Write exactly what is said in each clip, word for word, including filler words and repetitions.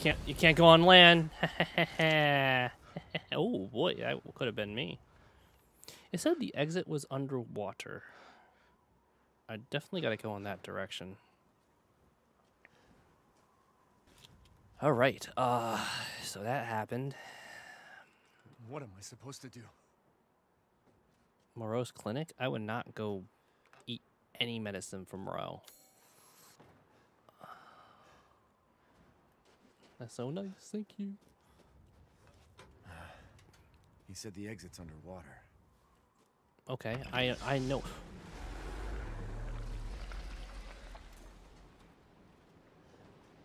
can't you can't go on land. Oh boy, that could have been me. It said the exit was underwater. I definitely gotta go in that direction. All right, uh, so that happened. What am I supposed to do? Moreau's clinic? I would not go eat any medicine from Moreau. That's so nice, thank you. He said the exit's underwater. Okay, I I know.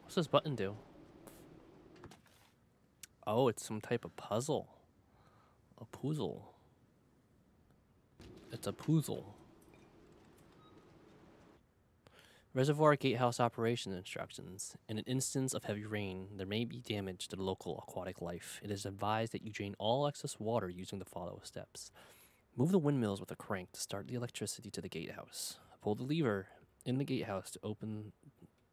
What's this button do? Oh, it's some type of puzzle. A puzzle. It's a puzzle. Reservoir gatehouse operation instructions. In an instance of heavy rain, there may be damage to the local aquatic life. It is advised that you drain all excess water using the following steps. Move the windmills with a crank to start the electricity to the gatehouse. Pull the lever in the gatehouse to open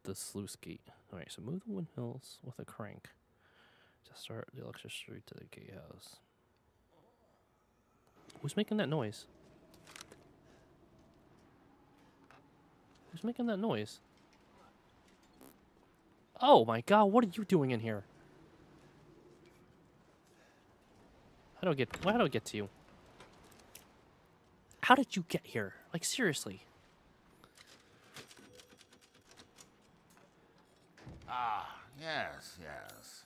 the sluice gate. All right, so move the windmills with a crank to start the electricity to the gatehouse. Who's making that noise? Who's making that noise? Oh my god, what are you doing in here? How do I get, how do I get to you? How did you get here? Like, seriously. Ah, yes, yes.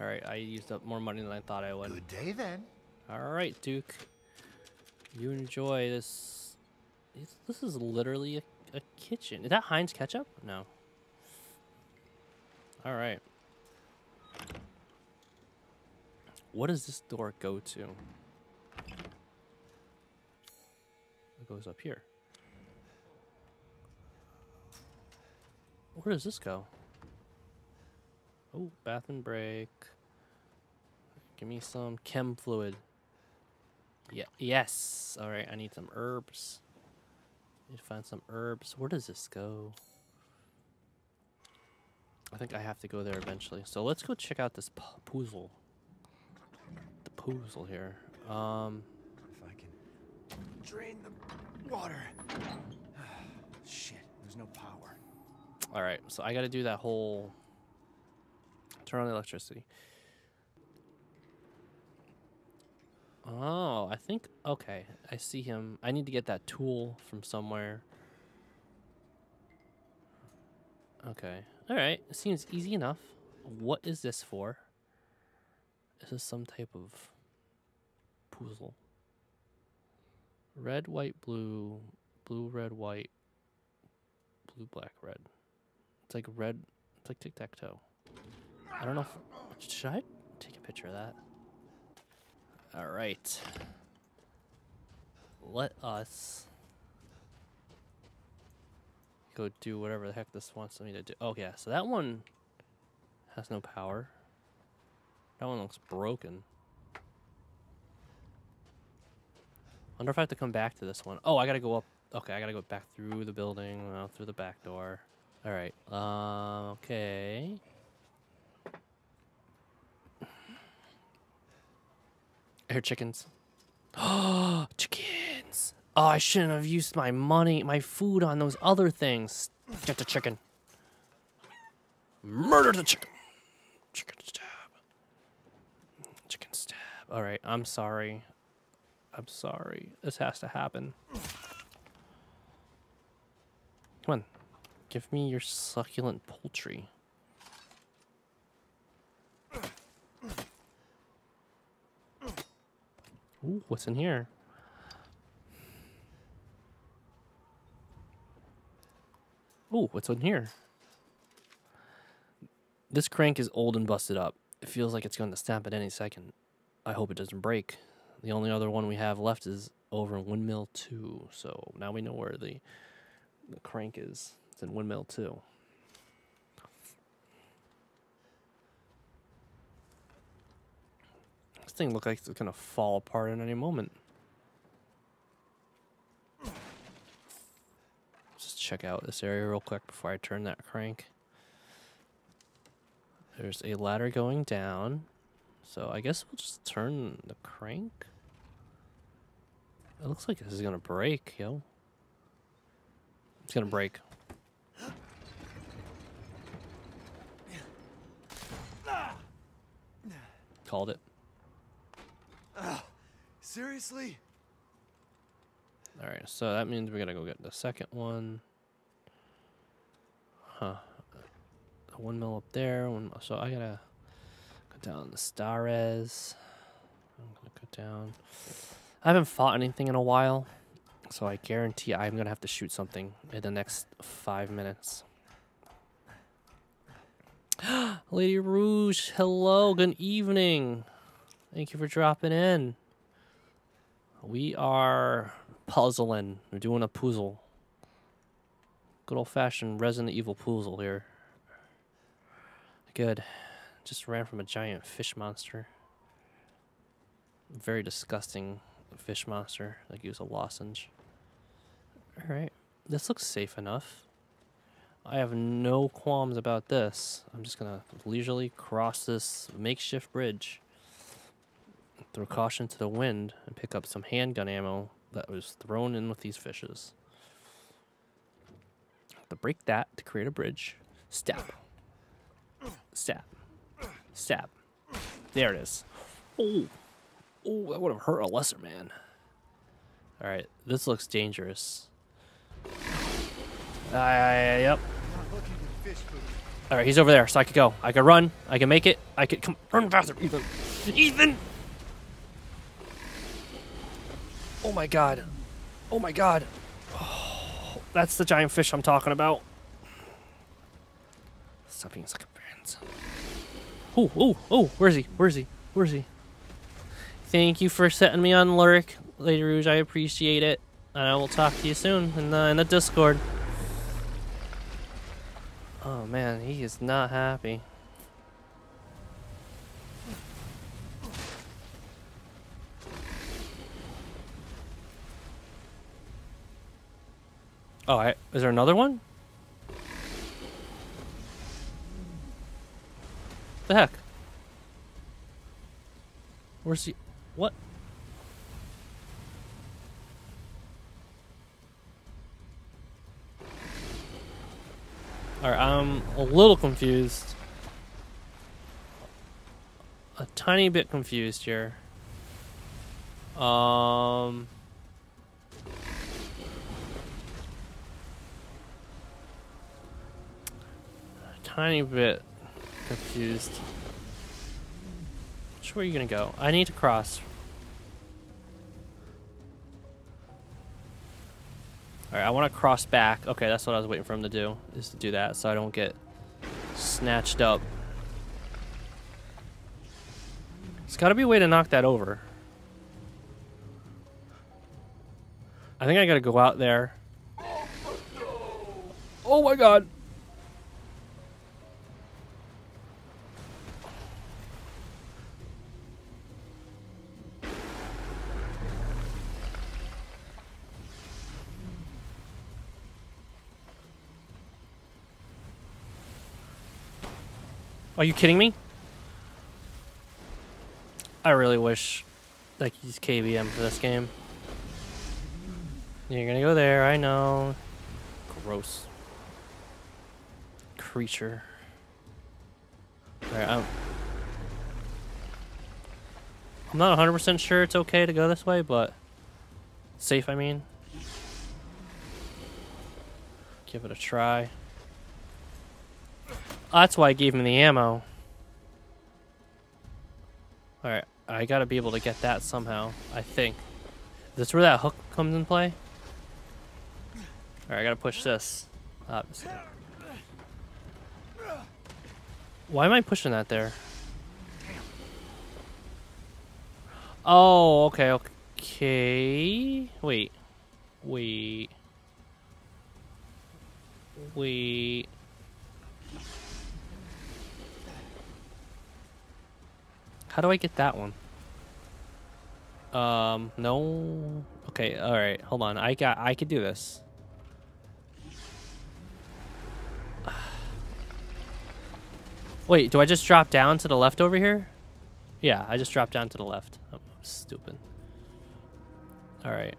Alright, I used up more money than I thought I would. Good day then. Alright, Duke. You enjoy this. This is literally a A kitchen. Is that Heinz ketchup? No. All right. What does this door go to? It goes up here. Where does this go? Oh, bathroom break. Give me some chem fluid. Yeah. Yes. All right. I need some herbs. Need to find some herbs. Where does this go? I think I have to go there eventually. So let's go check out this puzzle. The puzzle here. Um, if I can drain the water. Shit, there's no power. All right, so I got to do that whole turn on the electricity. Oh, I think, okay, I see him. I need to get that tool from somewhere. Okay, all right, it seems easy enough. What is this for? This is some type of puzzle. Red, white, blue, blue, red, white, blue, black, red. It's like red, it's like tic-tac-toe. I don't know if, should I take a picture of that? All right, let us go do whatever the heck this wants me to do. Oh yeah, so that one has no power. That one looks broken. Wonder if I have to come back to this one. Oh, I gotta go up. Okay, I gotta go back through the building, uh, through the back door. All right, uh, okay. I hear chickens. Oh, chickens. Oh, I shouldn't have used my money, my food on those other things. Get the chicken. Murder the chicken. Chicken stab. Chicken stab. All right, I'm sorry. I'm sorry. This has to happen. Come on. Give me your succulent poultry. Ooh, what's in here? Ooh, what's in here? This crank is old and busted up. It feels like it's going to snap at any second. I hope it doesn't break. The only other one we have left is over in Windmill two. So now we know where the, the crank is. It's in Windmill two. Thing look like it's gonna fall apart in any moment. Just check out this area real quick before I turn that crank. There's a ladder going down. So I guess we'll just turn the crank. It looks like this is gonna break, yo. It's gonna break. Called it. Uh, seriously? Alright, so that means we gotta go get the second one. Huh. The windmill up there. One, so I gotta go down the stairs. I'm gonna go down. I haven't fought anything in a while, so I guarantee I'm gonna have to shoot something in the next five minutes. Lady Rouge, hello, good evening. Thank you for dropping in. We are puzzling. We're doing a puzzle. Good old-fashioned Resident Evil puzzle here. Good. Just ran from a giant fish monster. Very disgusting fish monster. Like he was a lozenge. Alright. This looks safe enough. I have no qualms about this. I'm just gonna leisurely cross this makeshift bridge. Throw caution to the wind and pick up some handgun ammo that was thrown in with these fishes. To break that to create a bridge. Stab. Stab. Stab. There it is. Oh. Oh, that would have hurt a lesser man. Alright, this looks dangerous. Uh, yep. Alright, he's over there, so I could go. I could run. I can make it. I could come. Run faster, Ethan. Ethan! Oh my god. Oh my god. Oh, that's the giant fish I'm talking about. Stop being such a friend. Oh, oh, oh. Where is he? Where is he? Where is he? Thank you for setting me on lurk, Lady Rouge. I appreciate it. And I will talk to you soon in the, in the Discord. Oh man, he is not happy. Oh, I, is there another one? The heck? Where's he? What? Alright, I'm a little confused. A tiny bit confused here. Um... Tiny bit confused. Which way are you gonna go? I need to cross. Alright, I wanna cross back. Okay, that's what I was waiting for him to do, is to do that so I don't get snatched up. There's gotta be a way to knock that over. I think I gotta go out there. Oh my god! Are you kidding me? I really wish I could use K B M for this game. You're gonna go there, I know. Gross. Creature. Alright, I'm... I'm not one hundred percent sure it's okay to go this way, but... Safe, I mean. Give it a try. That's why I gave him the ammo. Alright, I gotta be able to get that somehow, I think. Is this where that hook comes in play? Alright, I gotta push this. Obviously. Why am I pushing that there? Oh, okay, okay. Wait. Wait. Wait. How do I get that one? Um, no. Okay, all right. Hold on. I got I could do this. Wait, do I just drop down to the left over here? Yeah, I just dropped down to the left. I'm stupid. All right.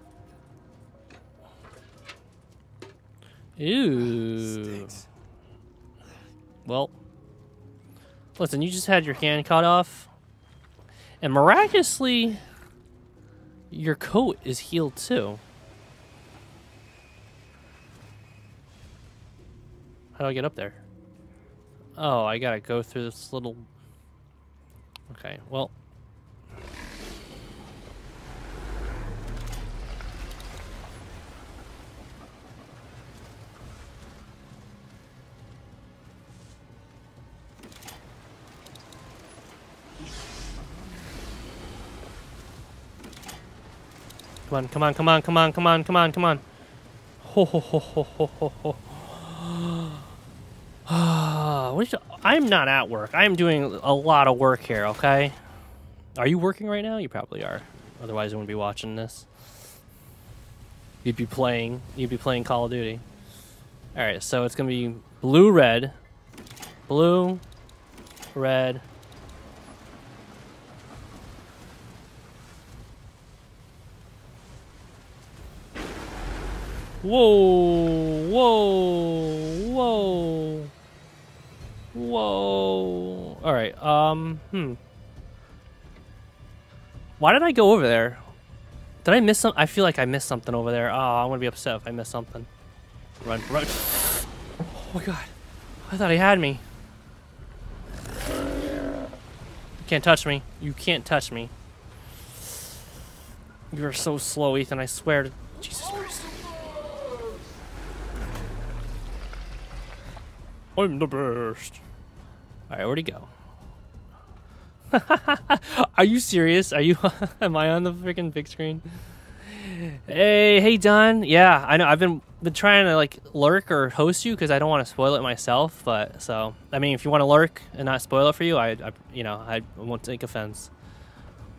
Ew. Stinks. Well, listen, you just had your hand cut off, and miraculously, your coat is healed too. How do I get up there? Oh, I gotta go through this little... Okay, well... Come on, come on, come on, come on, come on, come on, come on. Ho, ho, ho, ho, ho, ho, ho. I'm not at work. I'm doing a lot of work here, okay? Are you working right now? You probably are. Otherwise, you wouldn't be watching this. You'd be playing. You'd be playing Call of Duty. All right, so it's going to be blue, red. Blue, red. Whoa, whoa, whoa. Whoa. All right. Um, hmm. Why did I go over there? Did I miss some? I feel like I missed something over there. Oh, I'm going to be upset if I miss something. Run, run. Oh, my God. I thought he had me. You can't touch me. You can't touch me. You are so slow, Ethan. I swear to Jesus Christ. I'm the best. All right, where'd he go? Are you serious? Are you? Am I on the freaking big screen? Hey, hey, Don. Yeah, I know. I've been been trying to like lurk or host you because I don't want to spoil it myself. But so, I mean, if you want to lurk and not spoil it for you, I, I you know, I won't take offense.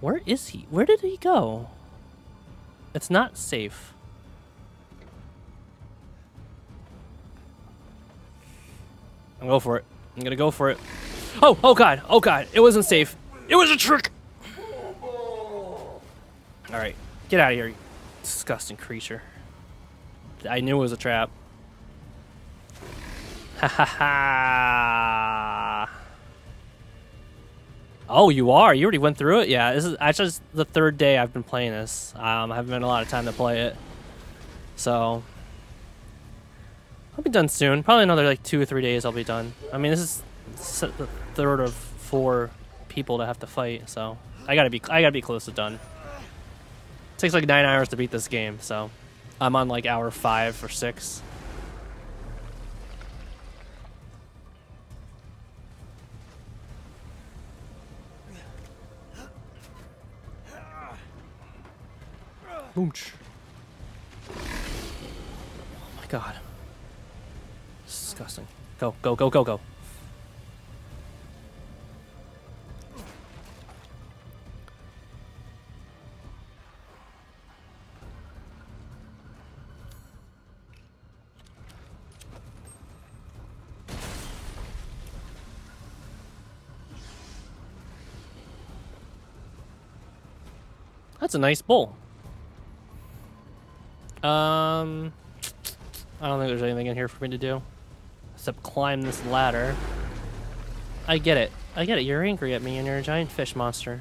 Where is he? Where did he go? It's not safe. I'm going for it. I'm gonna go for it. Oh, oh God, oh God, it wasn't safe. It was a trick. All right, get out of here, you disgusting creature. I knew it was a trap. Ha ha ha. Oh, you are, you already went through it? Yeah, this is actually just the third day I've been playing this. Um, I haven't had a lot of time to play it, so. I'll be done soon. Probably another like two or three days I'll be done. I mean, this is the third of four people to have to fight, so I gotta be I gotta be close to done. It takes like nine hours to beat this game, so I'm on like hour five or six. Boomch. Oh my God. Disgusting. Go, go, go, go, go. That's a nice bowl. Um, I don't think there's anything in here for me to do. Except climb this ladder. I get it. I get it. You're angry at me and you're a giant fish monster.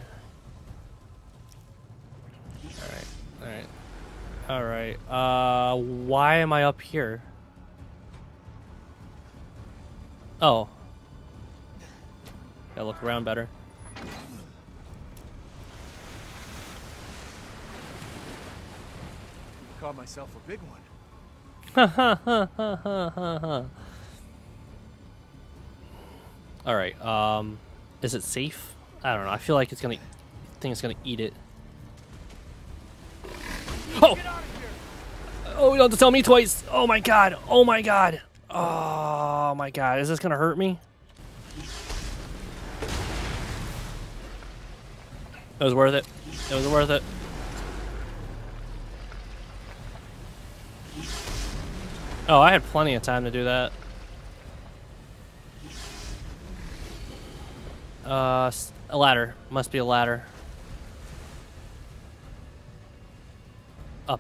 Alright. Alright. Alright. Uh, why am I up here? Oh. Gotta look around better. Caught myself a big one. Ha ha ha ha ha ha ha. All right. Um, is it safe? I don't know. I feel like it's gonna. I think it's gonna eat it. Oh! Oh! You don't have to tell me twice. Oh my God! Oh my God! Oh my God! Is this gonna hurt me? It was worth it. It was worth it. Oh, I had plenty of time to do that. Uh, a ladder. Must be a ladder. Up.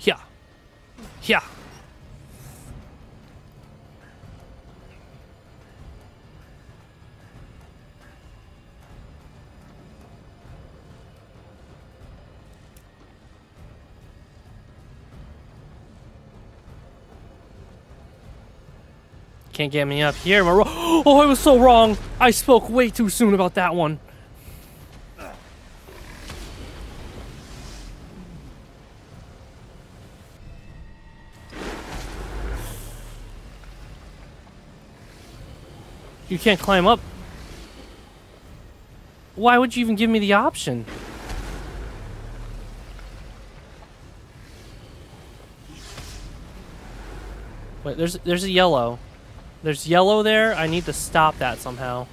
Yeah. Yeah. Can't get me up here, Moreau. Oh, I was so wrong. I spoke way too soon about that one. You can't climb up. Why would you even give me the option? Wait, there's there's a yellow. There's yellow there. I need to stop that somehow.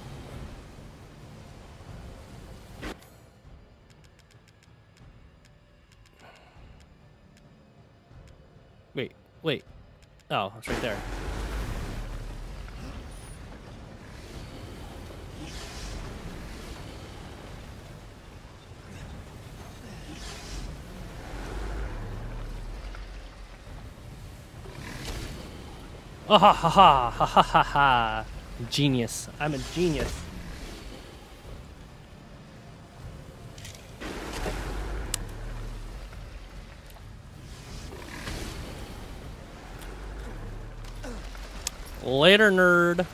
Wait, wait. Oh, it's right there. Oh, ha ha ha ha ha ha ha. Genius. I'm a genius. Later, nerd.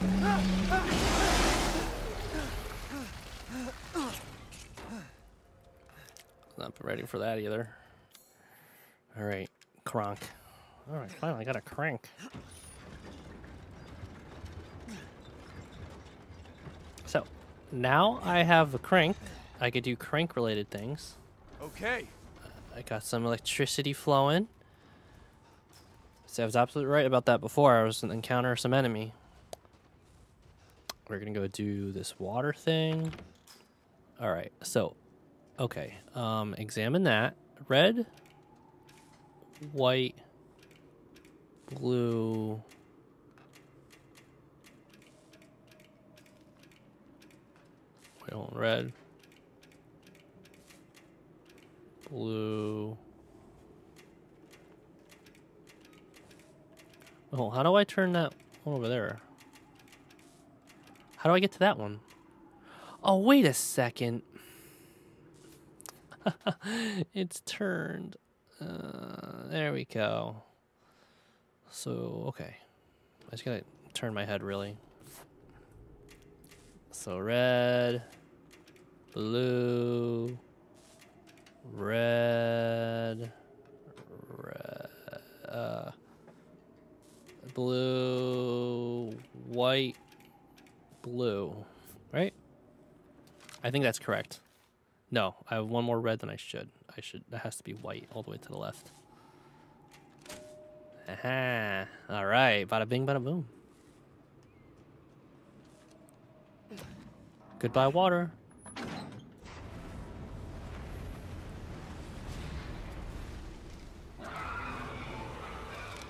Not ready for that either. Alright, cronk. Alright, finally got a crank. So, now I have a crank. I could do crank-related things. Okay. I got some electricity flowing. So I was absolutely right about that before. I was going to encounter some enemy. We're going to go do this water thing. All right. So, okay. Um, examine that. Red, white, blue... I want red, blue. Oh, how do I turn that one over there? How do I get to that one? Oh, wait a second. It's turned. Uh, there we go. So, okay. I just gotta turn my head, really. So, red... blue, red, red, uh, blue, white, blue, right? I think that's correct. No, I have one more red than I should. I should, that has to be white all the way to the left. Aha. All right, bada bing, bada boom. Goodbye, water.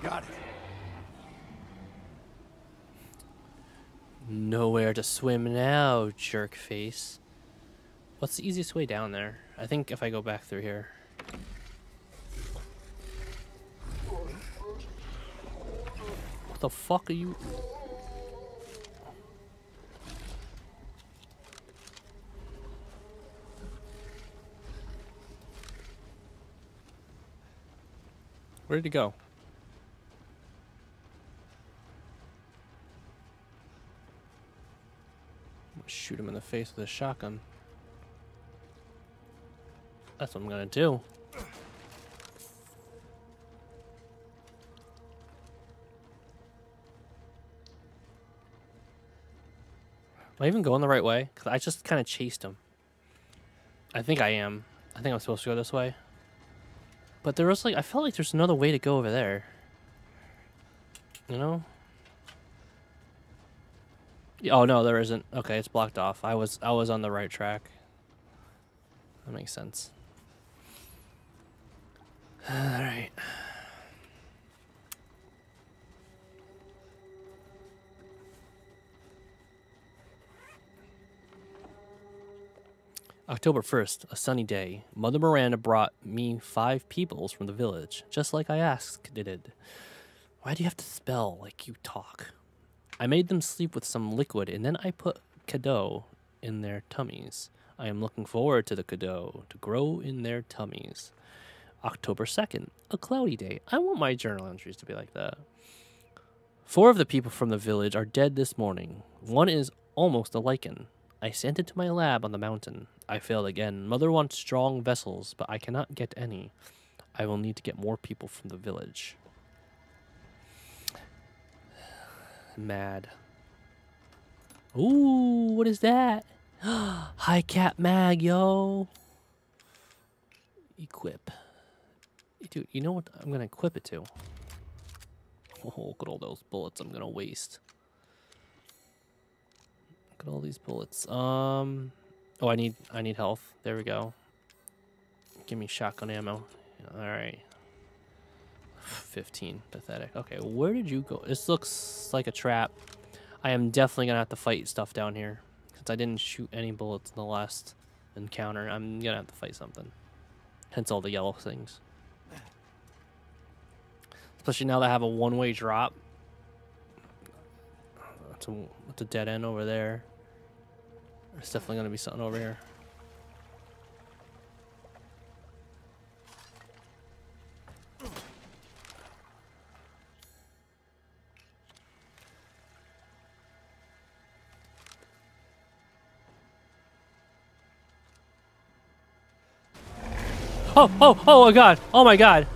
Got it. Nowhere to swim now, jerk face. What's the easiest way down there? I think if I go back through here. What the fuck are you? Where did he go? Shoot him in the face with a shotgun. That's what I'm gonna do. Am I even going the right way? Because I just kind of chased him. I think I am. I think I'm supposed to go this way. But there was like, I felt like there's another way to go over there. You know? Oh no, there isn't. Okay, it's blocked off. I was I was on the right track. That makes sense. All right. October first, a sunny day. Mother Miranda brought me five peoples from the village, just like I asked it did. Why do you have to spell like you talk? I made them sleep with some liquid, and then I put cadeau in their tummies. I am looking forward to the cadeau to grow in their tummies. October second, a cloudy day. I want my journal entries to be like that. Four of the people from the village are dead this morning. One is almost a lichen. I sent it to my lab on the mountain. I failed again. Mother wants strong vessels, but I cannot get any. I will need to get more people from the village. Mad. Ooh, what is that? High cap mag, yo. Equip. Dude, you know what I'm going to equip it to? Oh, look at all those bullets I'm going to waste. Look at all these bullets. Um, Oh, I need I need health. There we go. Give me shotgun ammo. Alright. fifteen. Pathetic. Okay, where did you go? This looks like a trap. I am definitely going to have to fight stuff down here. Since I didn't shoot any bullets in the last encounter, I'm going to have to fight something. Hence all the yellow things. Especially now that I have a one-way drop. That's a, that's a dead end over there. There's definitely going to be something over here. Oh, oh, oh, my God. Oh, my God. Oh, my God.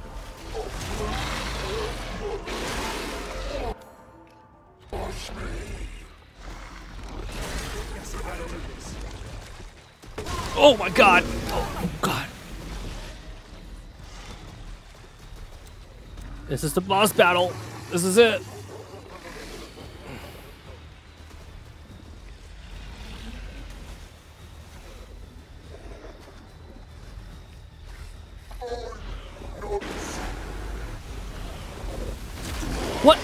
Oh, God. This is the boss battle. This is it. What?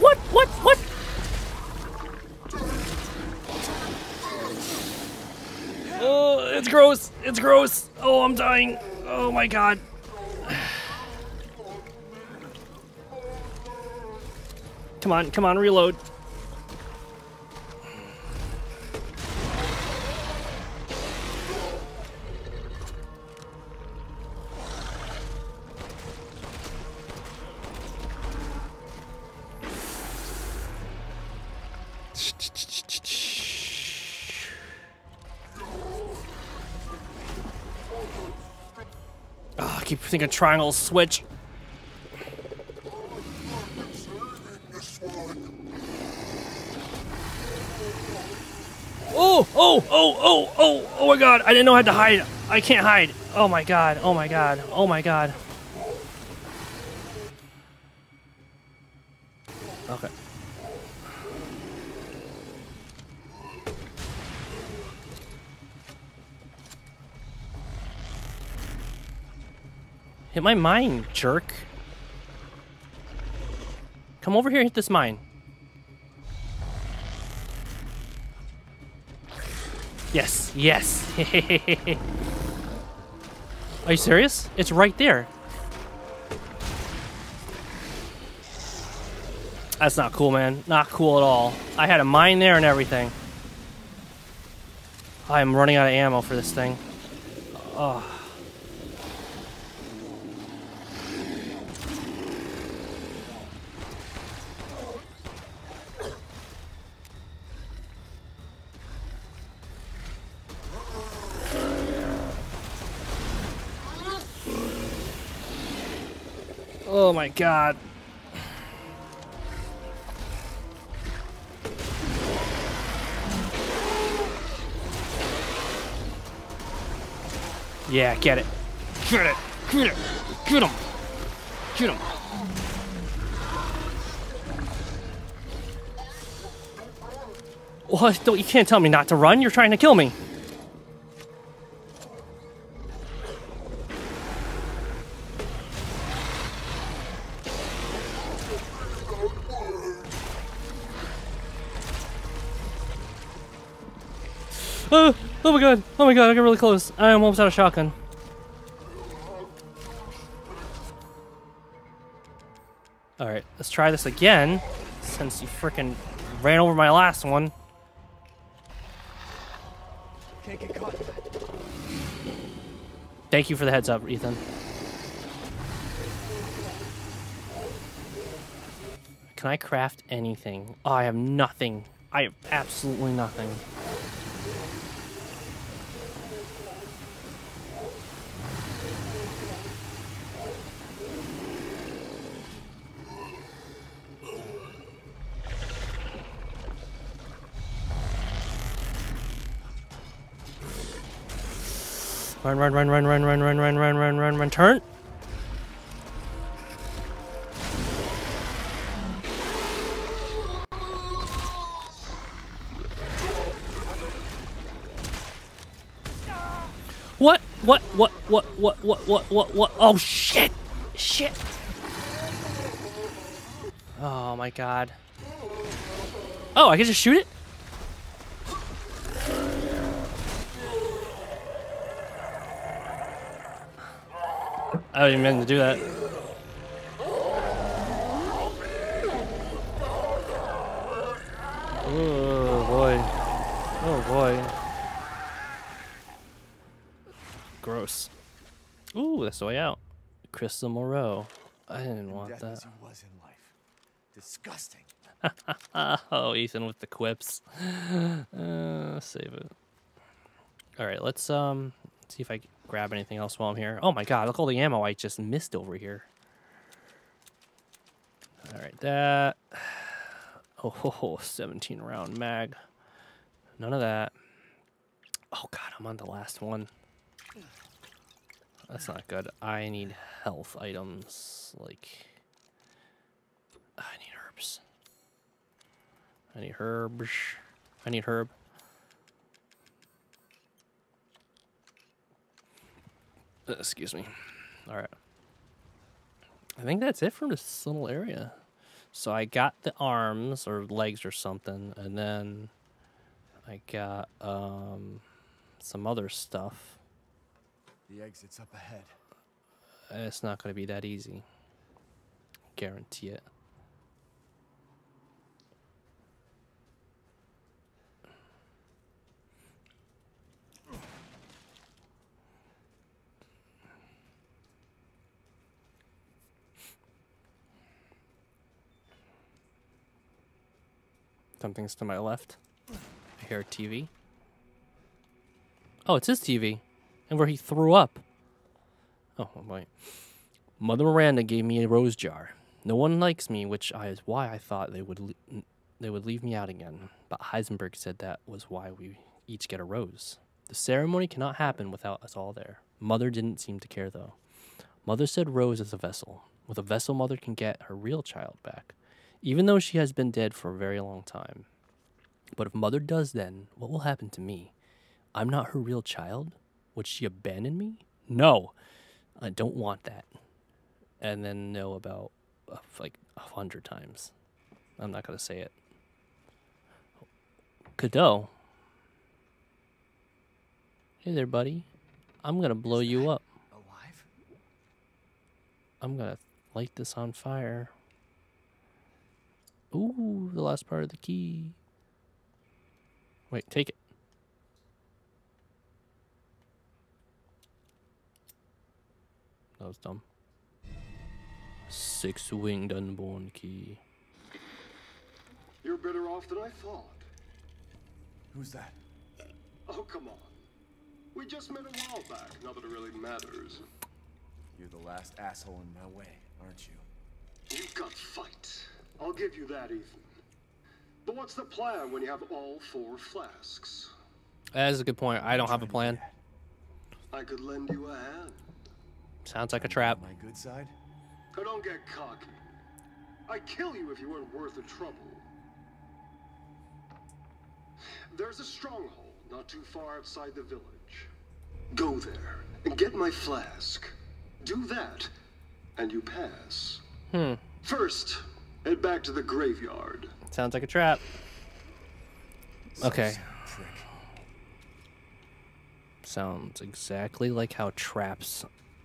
What? What? What? What? Oh, it's gross. It's gross. Oh, I'm dying. Oh my God. Come on, come on, reload. Oh, I keep thinking triangle switch. Oh, oh, oh, oh, oh, oh my God. I didn't know I had to hide. I can't hide. Oh my God. Oh my God. Oh my God. Okay. Hit my mine, jerk. Come over here and hit this mine. Yes, yes. Are you serious? It's right there. That's not cool, man. Not cool at all. I had a mine there and everything. I am running out of ammo for this thing. Oh. Oh my God. Yeah, get it. Get it. Get it. Get him. Get him. What? Don't, you can't tell me not to run. You're trying to kill me. Oh, oh my god! Oh my god! I got really close. I am almost out of shotgun. All right, let's try this again. Since you freaking ran over my last one. Can't get caught. Thank you for the heads up, Ethan. Can I craft anything? Oh, I have nothing. I have absolutely nothing. Run, run, run, run, run, run, run, run, run, run, run, run, turn. What? What? What? What? What? What? What? What? What? Oh shit! Shit! Oh my god. Oh, I can just shoot it? I didn't mean to do that. Oh boy. Oh boy. Gross. Ooh, that's the way out. Crystal Moreau. I didn't want that. As he was in life. Disgusting. Oh, Ethan with the quips. Uh, save it. All right, let's um see if I can grab anything else while I'm here. Oh my god, look all the ammo I just missed over here. Alright, that. Oh, ho, ho, seventeen round mag. None of that. Oh god, I'm on the last one. That's not good. I need health items. Like, I need herbs. I need herbs. I need herb. Excuse me. All right. I think that's it for this little area. So I got the arms or legs or something, and then I got um, some other stuff. The exit's up ahead. It's not going to be that easy. Guarantee it. Something's to my left. I hear a T V. Oh, it's his T V. And where he threw up. Oh, wait. Mother Miranda gave me a rose jar. No one likes me, which is why I thought they would le they would leave me out again. But Heisenberg said that was why we each get a rose. The ceremony cannot happen without us all there. Mother didn't seem to care, though. Mother said rose is a vessel. With a vessel, Mother can get her real child back. Even though she has been dead for a very long time. But if Mother does then, what will happen to me? I'm not her real child? Would she abandon me? No! I don't want that. And then no about, uh, like, a hundred times. I'm not gonna say it. Cadeau. Hey there, buddy. I'm gonna blow you up. Alive? I'm gonna light this on fire. Ooh, the last part of the key. Wait, take it. That was dumb. Six-winged unborn key. You're better off than I thought. Who's that? Oh, come on. We just met a while back, not that it really matters. You're the last asshole in my way, aren't you? You've got fight. I'll give you that, Ethan. But what's the plan when you have all four flasks? That is a good point. I don't have a plan. I could lend you a hand. Sounds like a trap. My good side? I don't get cocky. I'd kill you if you weren't worth the trouble. There's a stronghold not too far outside the village. Go there and get my flask. Do that, and you pass. Hmm. First... head back to the graveyard. Sounds like a trap. Okay. Sounds exactly like how traps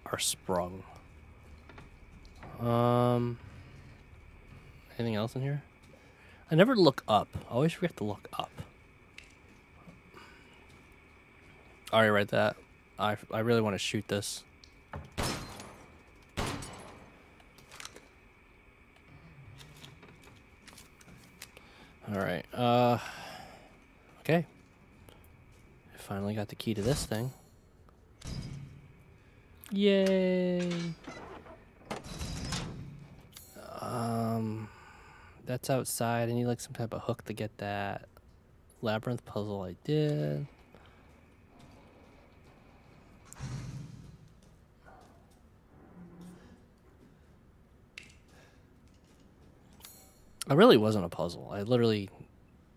are sprung. Um, anything else in here? I never look up. I always forget to look up. I already read that. I, I really want to shoot this. Alright, uh... okay. I finally got the key to this thing. Yay! Um... That's outside. I need, like, some type of hook to get that. Labyrinth puzzle I did. It really wasn't a puzzle. I literally,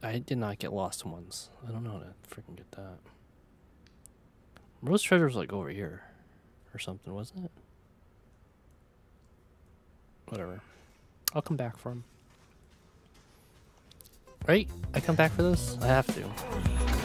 I did not get lost in ones. I don't know how to freaking get that. Rose treasure was like over here or something, wasn't it? Whatever. I'll come back for him. Right? I come back for this? I have to.